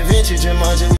Vintage and margin.